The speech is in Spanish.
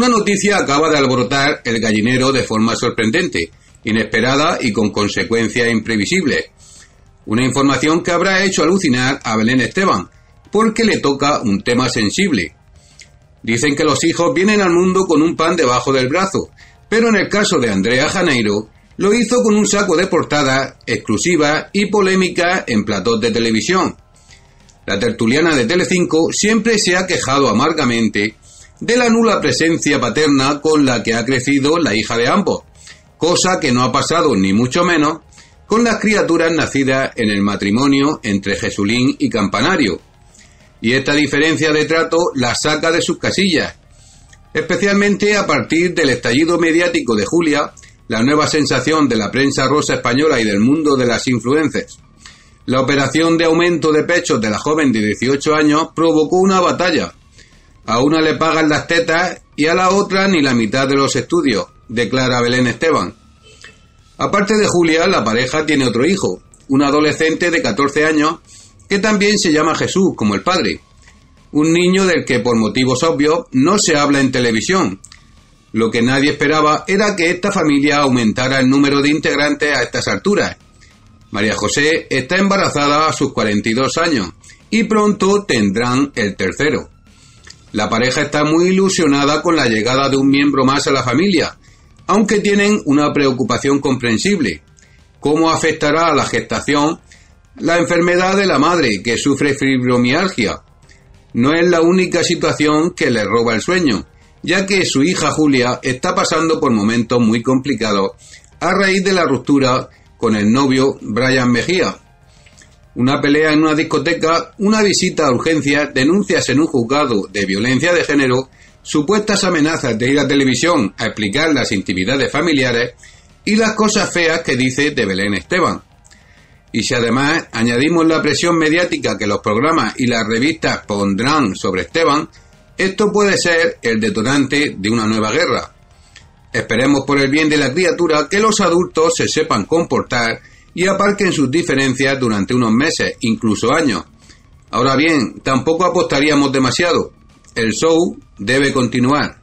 Una noticia acaba de alborotar el gallinero de forma sorprendente, inesperada y con consecuencias imprevisibles. Una información que habrá hecho alucinar a Belén Esteban, porque le toca un tema sensible. Dicen que los hijos vienen al mundo con un pan debajo del brazo, pero en el caso de Andrea Janeiro, lo hizo con un saco de portadas exclusivas y polémicas en platós de televisión. La tertuliana de Telecinco siempre se ha quejado amargamente de la nula presencia paterna con la que ha crecido la hija de ambos, cosa que no ha pasado ni mucho menos con las criaturas nacidas en el matrimonio entre Jesulín y Campanario. Y esta diferencia de trato la saca de sus casillas, especialmente a partir del estallido mediático de Julia, la nueva sensación de la prensa rosa española y del mundo de las influencers. La operación de aumento de pechos de la joven de 18 años provocó una batalla. A una le pagan las tetas y a la otra ni la mitad de los estudios, declara Belén Esteban. Aparte de Julia, la pareja tiene otro hijo, un adolescente de 14 años, que también se llama Jesús, como el padre. Un niño del que, por motivos obvios, no se habla en televisión. Lo que nadie esperaba era que esta familia aumentara el número de integrantes a estas alturas. María José está embarazada a sus 42 años y pronto tendrán el tercero. La pareja está muy ilusionada con la llegada de un miembro más a la familia, aunque tienen una preocupación comprensible. ¿Cómo afectará a la gestación la enfermedad de la madre, que sufre fibromialgia? No es la única situación que le roba el sueño, ya que su hija Julia está pasando por momentos muy complicados a raíz de la ruptura con el novio Brian Mejía. Una pelea en una discoteca, una visita a urgencias, denuncias en un juzgado de violencia de género, supuestas amenazas de ir a televisión a explicar las intimidades familiares y las cosas feas que dice de Belén Esteban. Y si además añadimos la presión mediática que los programas y las revistas pondrán sobre Esteban, esto puede ser el detonante de una nueva guerra. Esperemos por el bien de la criatura que los adultos se sepan comportar y aparquen sus diferencias durante unos meses, incluso años. Ahora bien, tampoco apostaríamos demasiado. El show debe continuar.